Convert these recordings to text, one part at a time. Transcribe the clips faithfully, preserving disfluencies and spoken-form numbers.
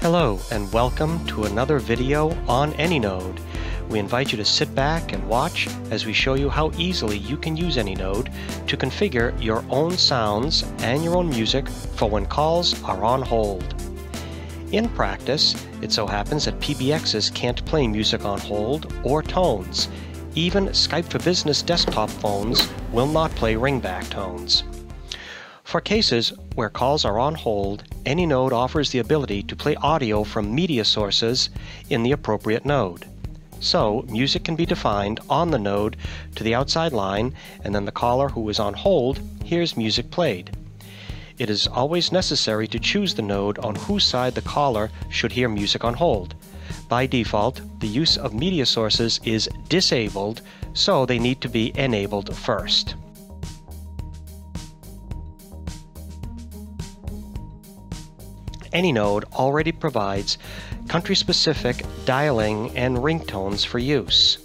Hello and welcome to another video on AnyNode. We invite you to sit back and watch as we show you how easily you can use AnyNode to configure your own sounds and your own music for when calls are on hold. In practice, it so happens that P B Xs can't play music on hold or tones. Even Skype for Business desktop phones will not play ringback tones. For cases where calls are on hold, AnyNode offers the ability to play audio from media sources in the appropriate node. So, music can be defined on the node to the outside line, and then the caller who is on hold hears music played. It is always necessary to choose the node on whose side the caller should hear music on hold. By default, the use of media sources is disabled, so they need to be enabled first. AnyNode already provides country-specific dialing and ringtones for use.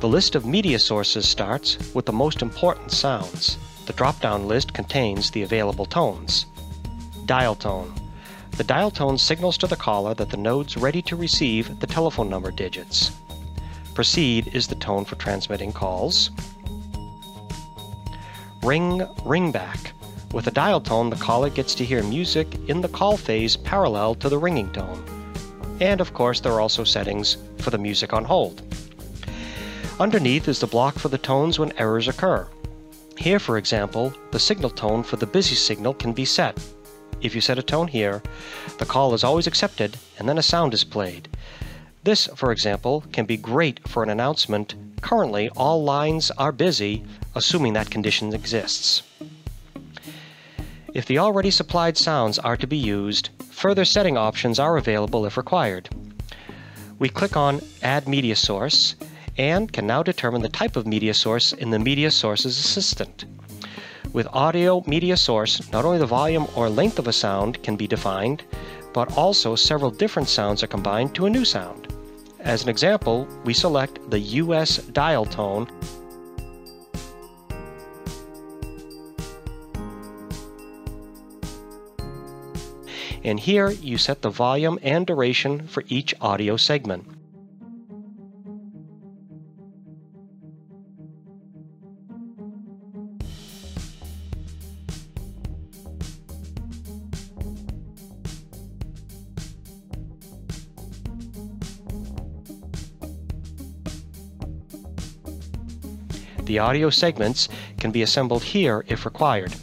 The list of media sources starts with the most important sounds. The drop-down list contains the available tones. Dial tone. The dial tone signals to the caller that the node's ready to receive the telephone number digits. Proceed is the tone for transmitting calls. Ring, ringback. With a dial tone, the caller gets to hear music in the call phase parallel to the ringing tone. And of course, there are also settings for the music on hold. Underneath is the block for the tones when errors occur. Here, for example, the signal tone for the busy signal can be set. If you set a tone here, the call is always accepted and then a sound is played. This, for example, can be great for an announcement. Currently, all lines are busy, assuming that condition exists. If the already supplied sounds are to be used, further setting options are available if required. We click on Add Media Source and can now determine the type of media source in the Media Sources Assistant. With audio media source, not only the volume or length of a sound can be defined, but also several different sounds are combined to a new sound. As an example, we select the U S dial tone and here you set the volume and duration for each audio segment. The audio segments can be assembled here if required.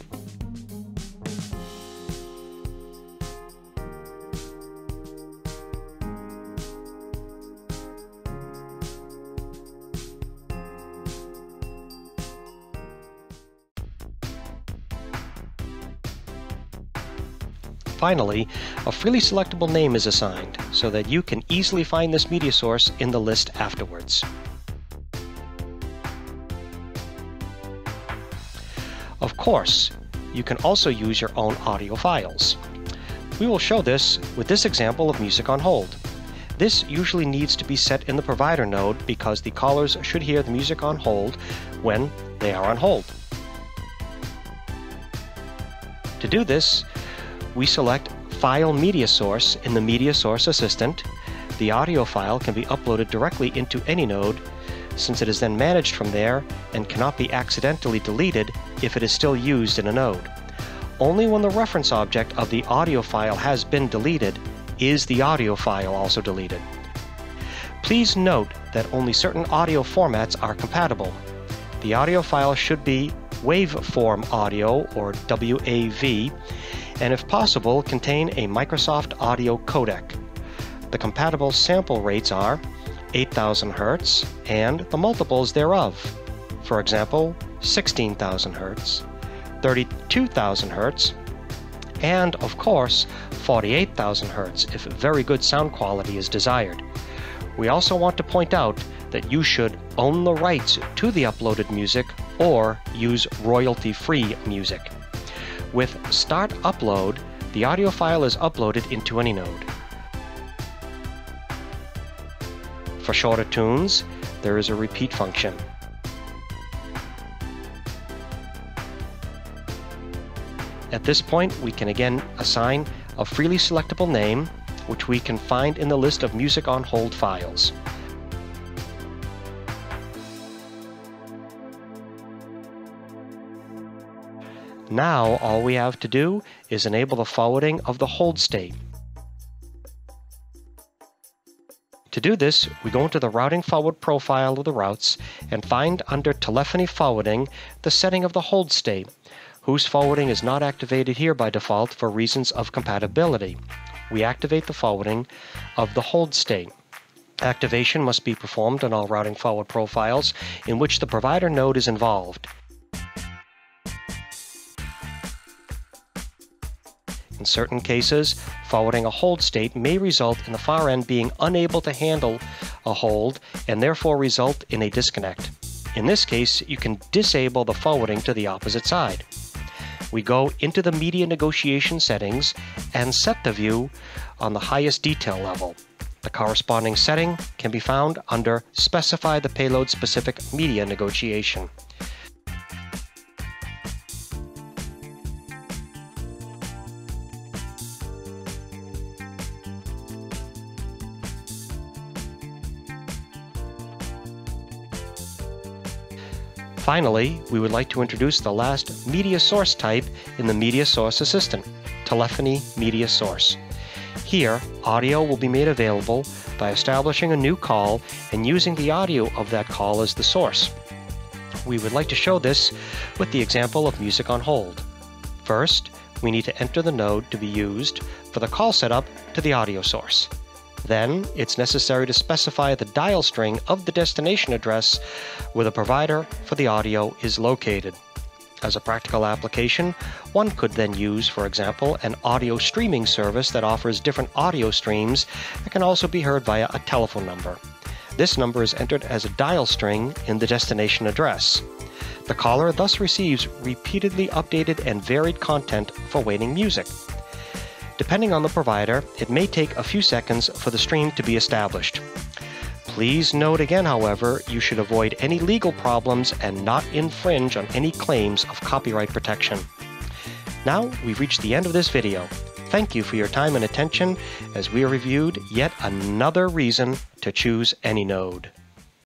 Finally, a freely selectable name is assigned so that you can easily find this media source in the list afterwards. Of course, you can also use your own audio files. We will show this with this example of music on hold. This usually needs to be set in the provider node because the callers should hear the music on hold when they are on hold. To do this, we select File Media Source in the Media Source Assistant. The audio file can be uploaded directly into AnyNode, since it is then managed from there and cannot be accidentally deleted if it is still used in a node. Only when the reference object of the audio file has been deleted is the audio file also deleted. Please note that only certain audio formats are compatible. The audio file should be waveform audio, or W A V, and if possible contain a Microsoft audio codec. The compatible sample rates are eight thousand hertz and the multiples thereof. For example, sixteen thousand hertz, thirty-two thousand hertz, and of course, forty-eight thousand hertz if very good sound quality is desired. We also want to point out that you should own the rights to the uploaded music or use royalty-free music. With Start Upload, The audio file is uploaded into AnyNode. For shorter tunes, there is a repeat function. At this point, we can again assign a freely selectable name, which we can find in the list of music on hold files. Now, all we have to do is enable the forwarding of the hold state. To do this, we go into the routing forward profile of the routes and find under telephony forwarding the setting of the hold state, whose forwarding is not activated here by default for reasons of compatibility. We activate the forwarding of the hold state. Activation must be performed on all routing forward profiles in which the provider node is involved. In certain cases, forwarding a hold state may result in the far end being unable to handle a hold and therefore result in a disconnect. In this case, you can disable the forwarding to the opposite side. We go into the media negotiation settings and set the view on the highest detail level. The corresponding setting can be found under Specify the Payload Specific Media Negotiation. Finally, we would like to introduce the last media source type in the Media Source Assistant, Telephony Media Source. Here, audio will be made available by establishing a new call and using the audio of that call as the source. We would like to show this with the example of music on hold. First, we need to enter the node to be used for the call setup to the audio source. Then, it's necessary to specify the dial string of the destination address where the provider for the audio is located. As a practical application, one could then use, for example, an audio streaming service that offers different audio streams that can also be heard via a telephone number. This number is entered as a dial string in the destination address. The caller thus receives repeatedly updated and varied content for waiting music. Depending on the provider, it may take a few seconds for the stream to be established. Please note again, however, you should avoid any legal problems and not infringe on any claims of copyright protection. Now we've reached the end of this video. Thank you for your time and attention as we reviewed yet another reason to choose AnyNode.